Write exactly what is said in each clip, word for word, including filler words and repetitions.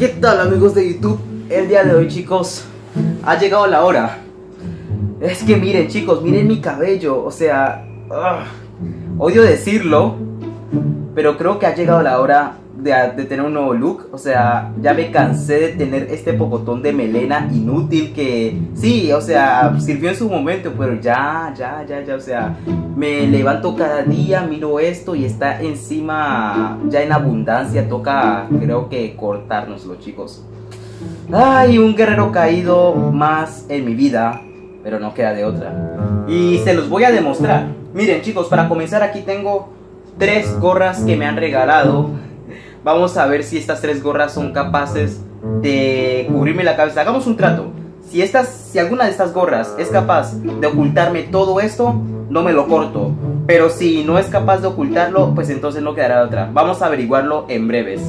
¿Qué tal, amigos de YouTube? El día de hoy, chicos, ha llegado la hora. Es que miren, chicos, miren mi cabello. O sea, ugh, odio decirlo, pero creo que ha llegado la hora de, de tener un nuevo look. O sea, ya me cansé de tener este pocotón de melena inútil que, sí, o sea, sirvió en su momento, pero ya, ya, ya, ya, o sea, me levanto cada día, miro esto y está encima ya en abundancia. Toca, creo que, cortárnoslo, chicos. Ay, un guerrero caído más en mi vida, pero no queda de otra. Y se los voy a demostrar. Miren, chicos, para comenzar aquí tengo tres gorras que me han regalado. Vamos a ver si estas tres gorras son capaces de cubrirme la cabeza. Hagamos un trato. Si, estas, si alguna de estas gorras es capaz de ocultarme todo esto, no me lo corto. Pero si no es capaz de ocultarlo, pues entonces no quedará otra. Vamos a averiguarlo en breves.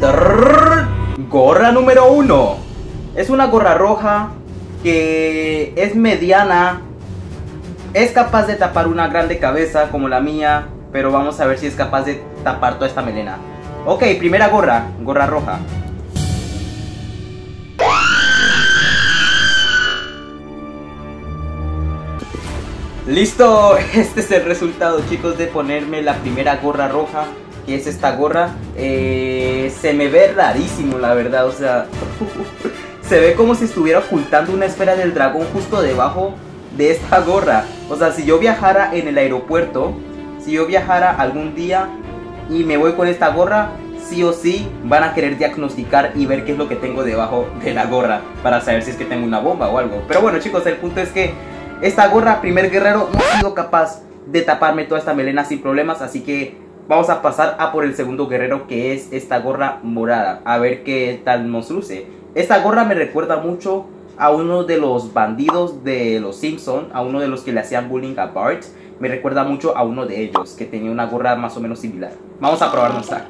Trrr, gorra número uno. Es una gorra roja que es mediana, es capaz de tapar una grande cabeza como la mía, pero vamos a ver si es capaz de tapar toda esta melena. Ok, primera gorra, gorra roja. Listo, este es el resultado, chicos, de ponerme la primera gorra roja, que es esta gorra. eh, Se me ve rarísimo, la verdad, o sea... Se ve como si estuviera ocultando una esfera del dragón justo debajo de esta gorra. O sea, si yo viajara en el aeropuerto, si yo viajara algún día y me voy con esta gorra, sí o sí van a querer diagnosticar y ver qué es lo que tengo debajo de la gorra, para saber si es que tengo una bomba o algo. Pero bueno, chicos, el punto es que esta gorra, primer guerrero, no ha sido capaz de taparme toda esta melena sin problemas. Así que vamos a pasar a por el segundo guerrero, que es esta gorra morada. A ver qué tal nos luce. Esta gorra me recuerda mucho a uno de los bandidos de los Simpsons, a uno de los que le hacían bullying a Bart. Me recuerda mucho a uno de ellos, que tenía una gorra más o menos similar. Vamos a probar nuestra.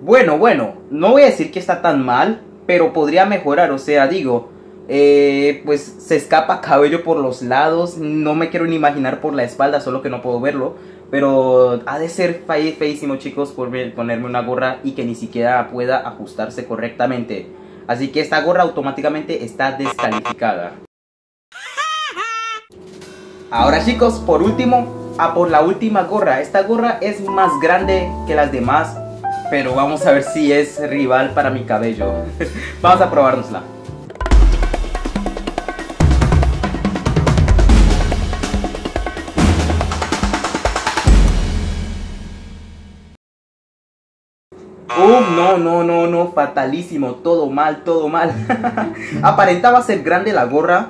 Bueno, bueno, no voy a decir que está tan mal, pero podría mejorar, o sea, digo... Eh, pues se escapa cabello por los lados. No me quiero ni imaginar por la espalda, solo que no puedo verlo. Pero ha de ser feísimo, chicos, por ponerme una gorra y que ni siquiera pueda ajustarse correctamente. Así que esta gorra automáticamente está descalificada. Ahora, chicos, por último, a por la última gorra. Esta gorra es más grande que las demás, pero vamos a ver si es rival para mi cabello. Vamos a probárnosla. Uh, no, no, no, no, fatalísimo, todo mal, todo mal. Aparentaba ser grande la gorra,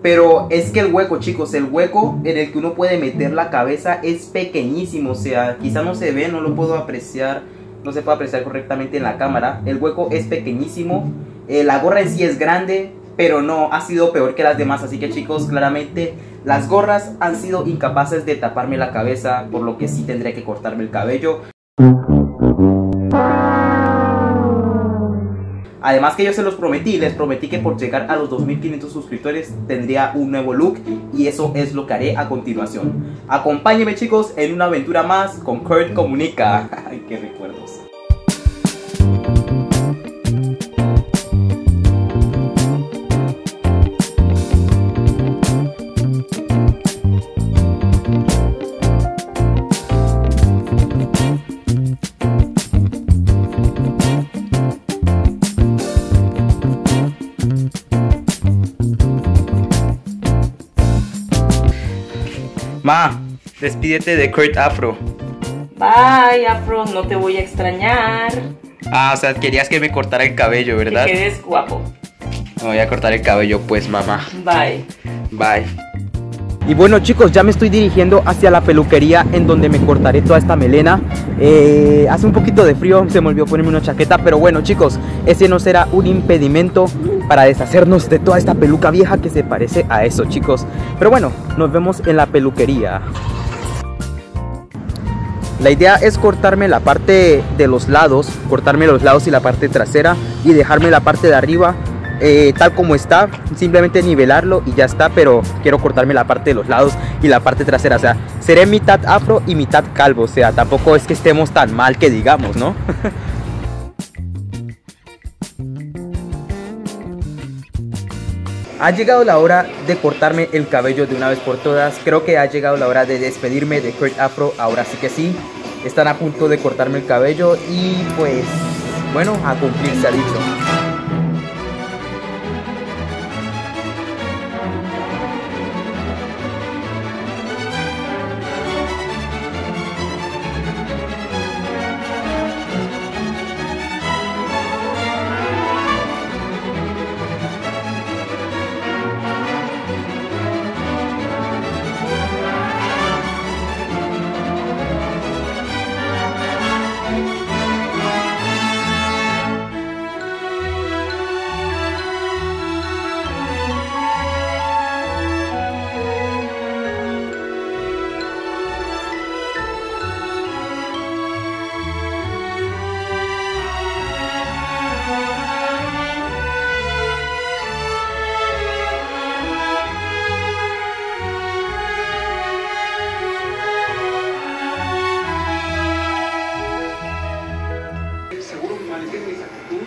pero es que el hueco, chicos, el hueco en el que uno puede meter la cabeza es pequeñísimo. O sea, quizá no se ve, no lo puedo apreciar, no se puede apreciar correctamente en la cámara. El hueco es pequeñísimo, eh, la gorra en sí es grande, pero no, ha sido peor que las demás. Así que, chicos, claramente las gorras han sido incapaces de taparme la cabeza, por lo que sí tendré que cortarme el cabello. Además que yo se los prometí, les prometí que por llegar a los dos mil quinientos suscriptores tendría un nuevo look, y eso es lo que haré a continuación. Acompáñenme, chicos, en una aventura más con Kurt Comunica. Ay, qué recuerdos. Ma, despídete de Kurt Afro. Bye, Afro, no te voy a extrañar. Ah, o sea, querías que me cortara el cabello, ¿verdad? Que quedes guapo. Me voy a cortar el cabello, pues, mamá. Bye. Bye. Y bueno, chicos, ya me estoy dirigiendo hacia la peluquería, en donde me cortaré toda esta melena. eh, Hace un poquito de frío, se me olvidó ponerme una chaqueta. Pero bueno, chicos, ese no será un impedimento para deshacernos de toda esta peluca vieja que se parece a eso, chicos. Pero bueno, nos vemos en la peluquería. La idea es cortarme la parte de los lados, cortarme los lados y la parte trasera, y dejarme la parte de arriba eh, tal como está, simplemente nivelarlo y ya está. Pero quiero cortarme la parte de los lados y la parte trasera, o sea, seré mitad afro y mitad calvo, o sea, tampoco es que estemos tan mal que digamos, ¿no? Ha llegado la hora de cortarme el cabello de una vez por todas. Creo que ha llegado la hora de despedirme de Kurt Afro. Ahora sí que sí, están a punto de cortarme el cabello y pues, bueno, a cumplir se ha dicho.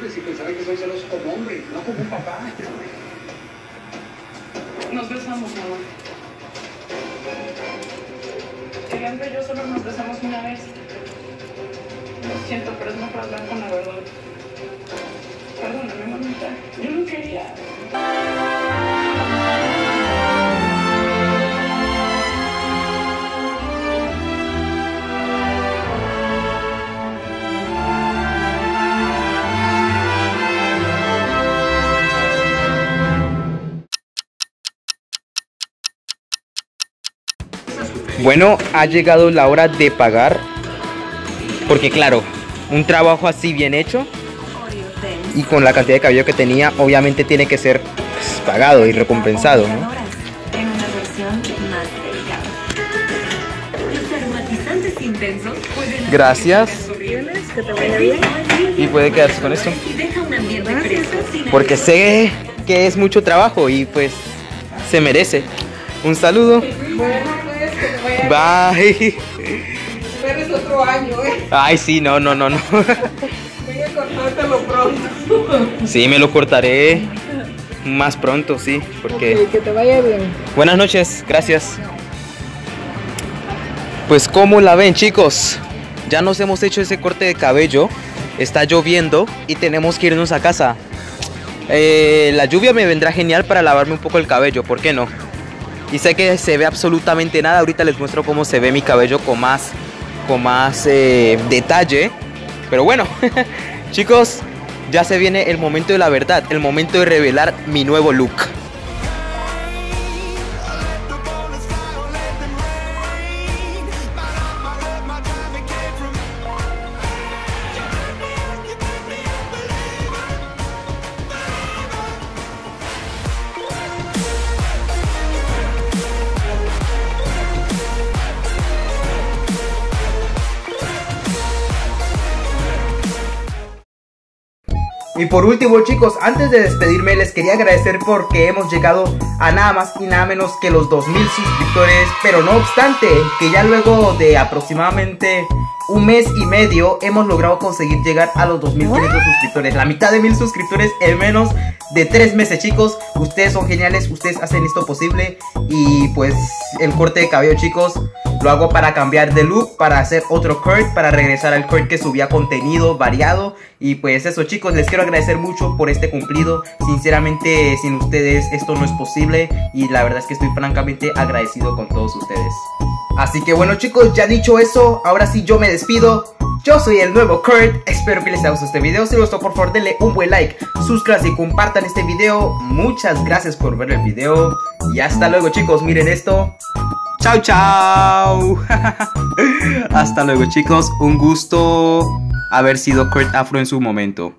Y pensaba que soy celoso como hombre, no como un papá. Nos besamos, mamá. El hombre y yo solo nos besamos una vez. Lo siento, pero es mejor hablar con la verdad. Perdóname, mamita. Yo no quería. Bueno, ha llegado la hora de pagar, porque claro, un trabajo así bien hecho y con la cantidad de cabello que tenía, obviamente tiene que ser pues, pagado y recompensado, ¿no? En una versión más delicada. Los aromatizantes intensos pueden... Gracias. Y puede quedarse con esto, porque sé que es mucho trabajo y pues se merece. Un saludo. Bye. Pero es otro año, ¿eh? Ay, sí, no, no, no, no. Voy a cortártelo pronto. Sí, me lo cortaré más pronto, sí, porque... Okay, que te vaya bien. Buenas noches, gracias. Pues como la ven, chicos, ya nos hemos hecho ese corte de cabello. Está lloviendo y tenemos que irnos a casa. Eh, la lluvia me vendrá genial para lavarme un poco el cabello, ¿por qué no? Y sé que se ve absolutamente nada. Ahorita les muestro cómo se ve mi cabello con más, con más eh, detalle. Pero bueno, chicos, ya se viene el momento de la verdad, el momento de revelar mi nuevo look. Y por último, chicos, antes de despedirme les quería agradecer porque hemos llegado a nada más y nada menos que los dos mil suscriptores. Pero no obstante, que ya luego de aproximadamente un mes y medio hemos logrado conseguir llegar a los dos mil quinientos suscriptores. La mitad de mil suscriptores en menos de tres meses, chicos. Ustedes son geniales, ustedes hacen esto posible. Y pues el corte de cabello, chicos, lo hago para cambiar de look, para hacer otro Kurt, para regresar al Kurt que subía contenido variado. Y pues eso, chicos, les quiero agradecer mucho por este cumplido. Sinceramente, sin ustedes esto no es posible, y la verdad es que estoy francamente agradecido con todos ustedes. Así que bueno, chicos, ya dicho eso, ahora sí yo me despido. Yo soy el nuevo Kurt, espero que les haya gustado este video. Si les gustó, por favor denle un buen like, suscríbanse y compartan este video. Muchas gracias por ver el video y hasta luego, chicos. Miren esto. Chao, chao. Hasta luego, chicos. Un gusto haber sido Kurt Afro en su momento.